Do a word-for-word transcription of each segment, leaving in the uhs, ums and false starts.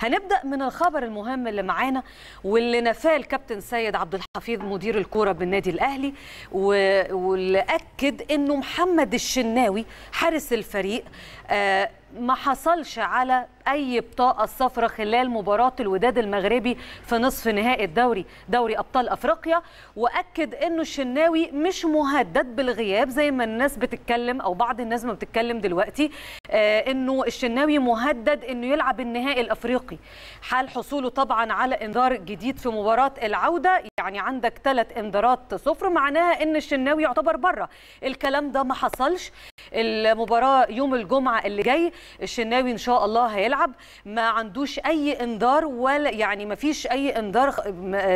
هنبدأ من الخبر المهم اللي معانا واللي نفاه الكابتن سيد عبد الحفيظ مدير الكورة بالنادي الأهلي، واللي أكد أنه محمد الشناوي حارس الفريق آه ما حصلش على أي بطاقة صفراء خلال مباراة الوداد المغربي في نصف نهائي الدوري دوري أبطال أفريقيا، وأكد أنه الشناوي مش مهدد بالغياب زي ما الناس بتتكلم أو بعض الناس ما بتتكلم دلوقتي، آه أنه الشناوي مهدد أنه يلعب النهائي الأفريقي حال حصوله طبعا على إنذار جديد في مباراة العودة. يعني عندك ثلاث إنذارات صفر، معناها أن الشناوي يعتبر بره. الكلام ده ما حصلش. المباراة يوم الجمعة اللي جاي الشناوي ان شاء الله هيلعب، ما عندوش اي انذار ولا يعني ما فيش اي انذار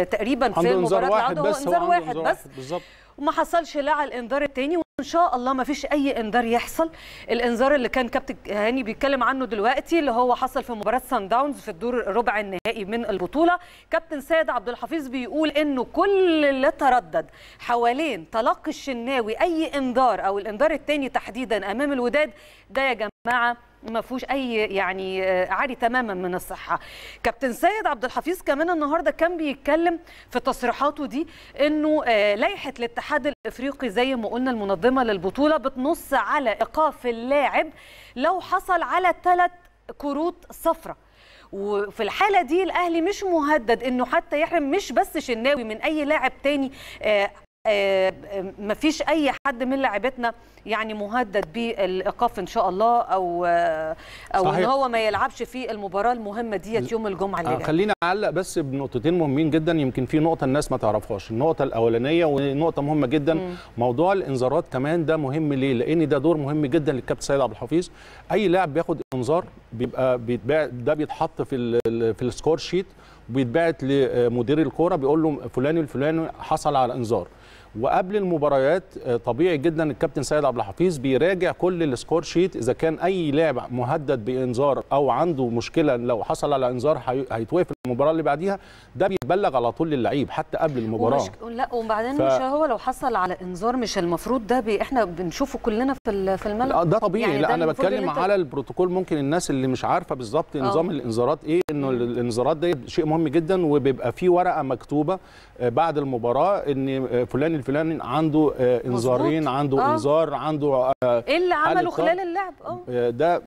تقريبا في المباراه واحد بس انذار واحد, واحد بس بالظبط، وما حصلش لا على الانذار الثاني، وان شاء الله ما فيش اي انذار يحصل. الانذار اللي كان كابتن هاني بيتكلم عنه دلوقتي اللي هو حصل في مباراه سان داونز في الدور ربع النهائي من البطوله، كابتن سيد عبد الحفيظ بيقول انه كل اللي تردد حوالين تلقي الشناوي اي انذار او الانذار الثاني تحديدا امام الوداد ده يا جماعه ما فيهوش اي يعني عاري تماما من الصحه. كابتن سيد عبد الحفيظ كمان النهارده كان بيتكلم في تصريحاته دي انه لائحه الاتحاد الافريقي زي ما قلنا المنظمه للبطوله بتنص على ايقاف اللاعب لو حصل على ثلاث كروت صفراء، وفي الحاله دي الاهلي مش مهدد انه حتى يحرم مش بس شناوي من اي لاعب تاني. آه آه مفيش اي حد من لاعبتنا يعني مهدد بالايقاف ان شاء الله او آه او صحيح. ان هو ما يلعبش في المباراه المهمه ديت يوم الجمعه اللي جايه. خلينا نعلق بس بنقطتين مهمين جدا، يمكن في نقطه الناس ما تعرفهاش، النقطه الاولانيه ونقطه مهمه جدا م. موضوع الانذارات كمان ده مهم ليه؟ لان ده دور مهم جدا للكابتن سيد عبد الحفيظ. اي لاعب بياخد انذار بيبقى بيتباع، ده بيتحط في في السكور شيت وبيتبعت لمدير الكوره بيقول له فلان الفلاني حصل على انذار. وقبل المباريات طبيعي جدا الكابتن سيد عبد الحفيظ بيراجع كل السكور شيت، اذا كان اي لاعب مهدد بانذار او عنده مشكله لو حصل على انذار هيتوقف المباراه اللي بعديها، ده بيتبلغ على طول للعيب حتى قبل المباراه. ومش... لا وبعدين ف... مش هو لو حصل على انذار مش المفروض ده بي... احنا بنشوفه كلنا في في الملعب ده طبيعي. يعني لا انا بتكلم انت... على البروتوكول، ممكن الناس اللي مش عارفه بالظبط نظام الانذارات ايه، انه الانذارات دي شيء مهم جدا وبيبقى في ورقه مكتوبه بعد المباراه ان فلان الفلاني عنده انذارين، عنده انذار، عنده ايه اللي عمله خلال اللعب. اه ده